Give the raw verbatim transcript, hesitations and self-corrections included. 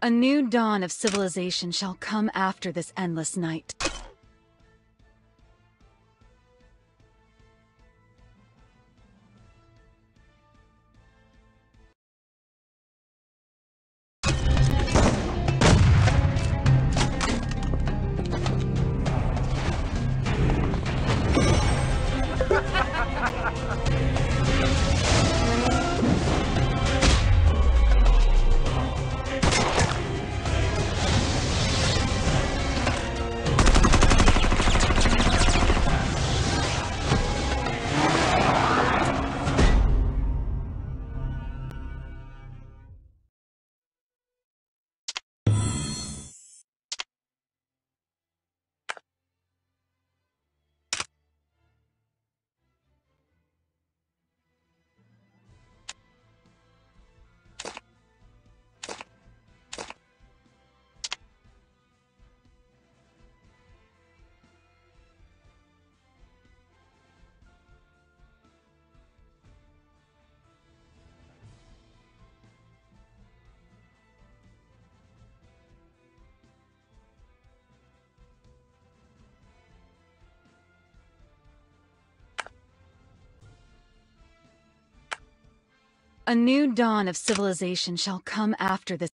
A new dawn of civilization shall come after this endless night. A new dawn of civilization shall come after this.